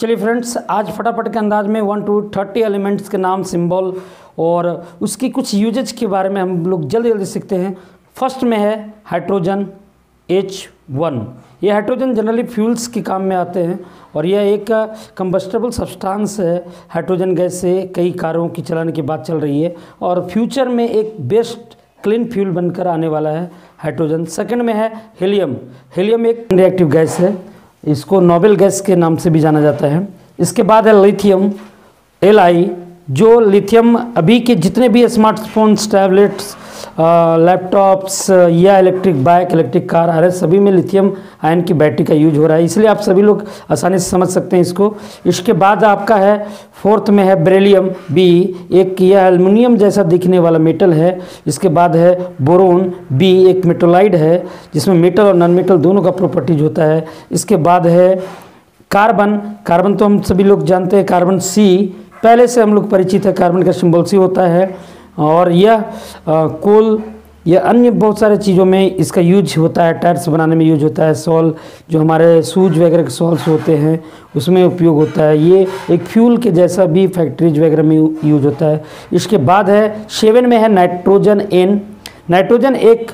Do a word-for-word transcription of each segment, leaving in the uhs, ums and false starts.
चलिए फ्रेंड्स, आज फटाफट के अंदाज में वन टू थर्टी एलिमेंट्स के नाम, सिंबल और उसकी कुछ यूजेज के बारे में हम लोग जल्दी जल्दी सीखते हैं। फर्स्ट में है हाइड्रोजन एच वन। ये हाइड्रोजन जनरली फ्यूल्स के काम में आते हैं और यह एक कंबस्टेबल सब्सटेंस है। हाइड्रोजन गैस से कई कारों की चलन की बात चल रही है और फ्यूचर में एक बेस्ट क्लीन फ्यूल बनकर आने वाला है हाइड्रोजन। सेकंड में है हीलियम। हीलियम एक रिएक्टिव गैस है, इसको नोबेल गैस के नाम से भी जाना जाता है। इसके बाद है लिथियम एल आई, जो लिथियम अभी के जितने भी स्मार्टफोन्स, टैबलेट्स, लैपटॉप्स या इलेक्ट्रिक बाइक, इलेक्ट्रिक कार, हर सभी में लिथियम आयन की बैटरी का यूज हो रहा है, इसलिए आप सभी लोग आसानी से समझ सकते हैं इसको। इसके बाद आपका है फोर्थ में है बेरिलियम बी। एक यह एल्युमिनियम जैसा दिखने वाला मेटल है। इसके बाद है बोरोन बी, एक मेटोलाइड है जिसमें मेटल और नॉन मेटल दोनों का प्रॉपर्टीज होता है। इसके बाद है कार्बन। कार्बन तो हम सभी लोग जानते हैं, कार्बन सी पहले से हम लोग परिचित है, कार्बन का सिंबल सी होता है और यह कोल या अन्य बहुत सारे चीज़ों में इसका यूज होता है। टायर्स बनाने में यूज होता है, सॉल जो हमारे शूज वगैरह के सॉल्स होते हैं उसमें उपयोग होता है। ये एक फ्यूल के जैसा भी फैक्ट्रीज वगैरह में यूज होता है। इसके बाद है सेवन में है नाइट्रोजन एन। नाइट्रोजन एक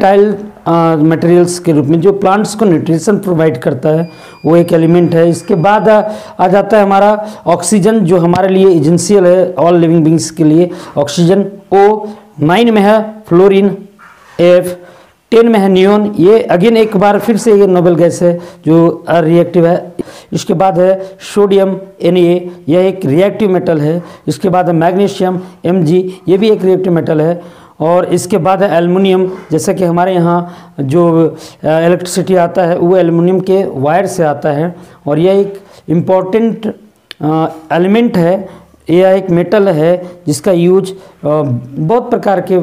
टाइल मटेरियल्स के रूप में जो प्लांट्स को न्यूट्रिशन प्रोवाइड करता है, वो एक एलिमेंट है। इसके बाद आ जाता है हमारा ऑक्सीजन, जो हमारे लिए एजेंशियल है, ऑल लिविंग बींग्स के लिए ऑक्सीजन ओ। नाइन में है फ्लोरीन एफ। टेन में है नियोन, ये अगेन एक बार फिर से ये नोबेल गैस है जो रिएक्टिव है। इसके बाद है सोडियम एन ए, यह एक रिएक्टिव मेटल है। इसके बाद है मैग्नीशियम एम जी, ये भी एक रिएक्टिव मेटल है। और इसके बाद है एल्युमिनियम, जैसा कि हमारे यहाँ जो इलेक्ट्रिसिटी आता है वो एल्युमिनियम के वायर से आता है और यह एक इम्पॉर्टेंट एलिमेंट है। यह एक मेटल है जिसका यूज बहुत प्रकार के,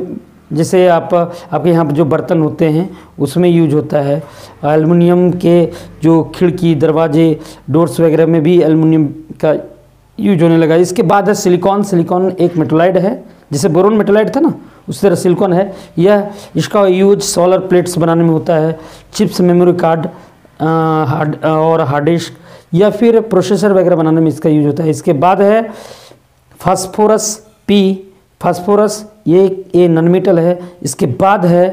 जैसे आप आपके यहाँ जो बर्तन होते हैं उसमें यूज होता है। एल्युमिनियम के जो खिड़की, दरवाजे, डोर्स वगैरह में भी एल्युमिनियम का यूज होने लगा। इसके बाद है सिलिकॉन। सिलिकॉन एक मेटलाइड है, जैसे बोरोन मेटलाइड था ना, उस तरह सिलिकॉन है। यह इसका यूज सोलर प्लेट्स बनाने में होता है, चिप्स, मेमोरी कार्ड हार्ड और हार्ड डिस्क या फिर प्रोसेसर वगैरह बनाने में इसका यूज होता है। इसके बाद है फास्फोरस पी। फास्फोरस ये एक नॉन मेटल है। इसके बाद है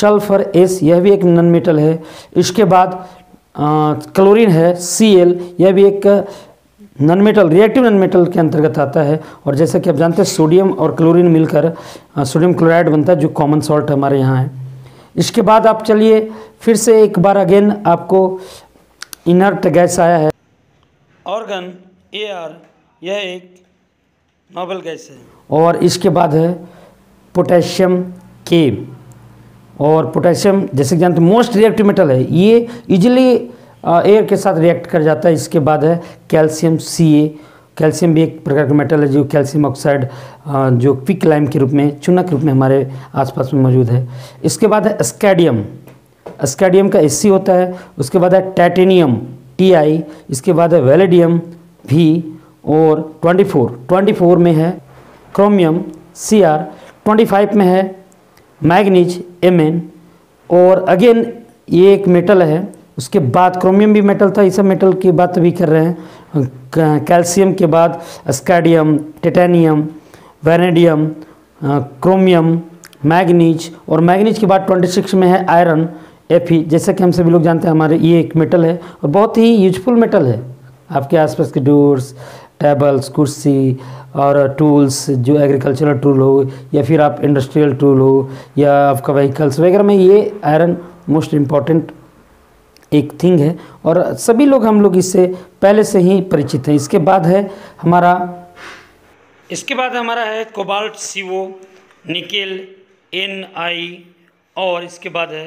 सल्फर एस, यह भी एक नॉन मेटल है। इसके बाद क्लोरीन है सी एल, यह भी एक non metal, reactive non metal के अंतर्गत आता है। और जैसा कि आप जानते हैं सोडियम और क्लोरीन मिलकर सोडियम क्लोराइड बनता है, जो कॉमन सॉल्ट हमारे यहाँ है। इसके बाद आप चलिए फिर से एक बार अगेन आपको इनर्ट गैस आया है, ऑर्गन एयर, यह एक नोबेल गैस है। और इसके बाद है पोटेशियम के। और पोटेशियम जैसे कि जानते हैं मोस्ट रिएक्टिव मेटल है, ये इजिली एयर के साथ रिएक्ट कर जाता है। इसके बाद है कैल्शियम सी ए। कैल्शियम भी एक प्रकार का मेटल है, जो कैल्शियम ऑक्साइड जो क्विक लाइम के रूप में, चूना के रूप में हमारे आसपास में मौजूद है। इसके बाद है स्कैडियम। स्कैडियम का एस सी होता है। उसके बाद है टाइटेनियम टी आई। इसके बाद है वेलेडियम भी। और ट्वेंटी फोर ट्वेंटी फोर में है chromium C R. Twenty five में है मैग्नीज एम एन, और अगेन ये एक मेटल है। उसके बाद क्रोमियम भी मेटल था, इस मेटल की बात भी कर रहे हैं। कैल्शियम के बाद scandium, titanium, vanadium, chromium, manganese. और मैग्नीज के बाद छब्बीस में है आयरन एफ ई। जैसा कि हम सभी लोग जानते हैं हमारे ये एक मेटल है और बहुत ही यूजफुल मेटल है। आपके आसपास के डोर्स, टेबल्स, कुर्सी और टूल्स, जो एग्रीकल्चरल टूल हो या फिर आप इंडस्ट्रियल टूल हो या आपका व्हीकल्स वगैरह में, ये आयरन मोस्ट इम्पॉर्टेंट एक थिंग है और सभी लोग हम लोग इससे पहले से ही परिचित हैं। इसके बाद है हमारा इसके बाद हमारा है cobalt C O, nickel N I. और इसके बाद है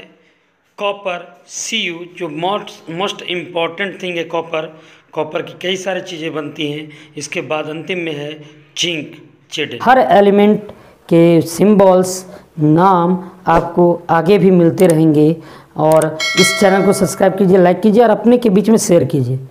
कॉपर सी यू, जो मोस्ट मोस्ट इम्पॉर्टेंट थिंग है कॉपर। कॉपर की कई सारी चीज़ें बनती हैं। इसके बाद अंतिम में है जिंक जेड। हर एलिमेंट के सिंबल्स, नाम आपको आगे भी मिलते रहेंगे और इस चैनल को सब्सक्राइब कीजिए, लाइक कीजिए और अपने के बीच में शेयर कीजिए।